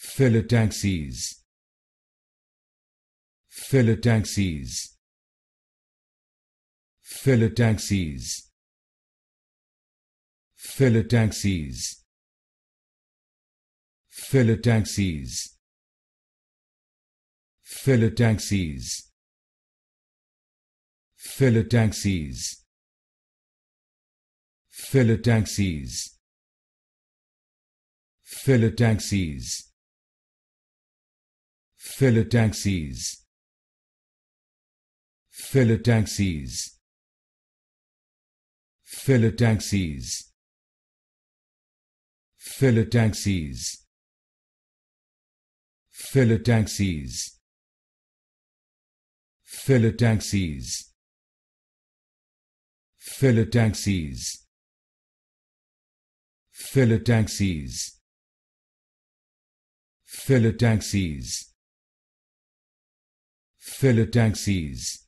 Phyllotaxis. Phyllotaxis. Phyllotaxis. Phyllotaxis. Phyllotaxis. Phyllotaxis. Phyllotaxis. Phyllotaxis. Phyllotaxis. Phyllotaxis. Phyllotaxis. Phyllotaxis. Phyllotaxis. Phyllotaxis. Phyllotaxis. Phyllotaxis. Phyllotaxis. Phyllotaxis. Phyllotaxis.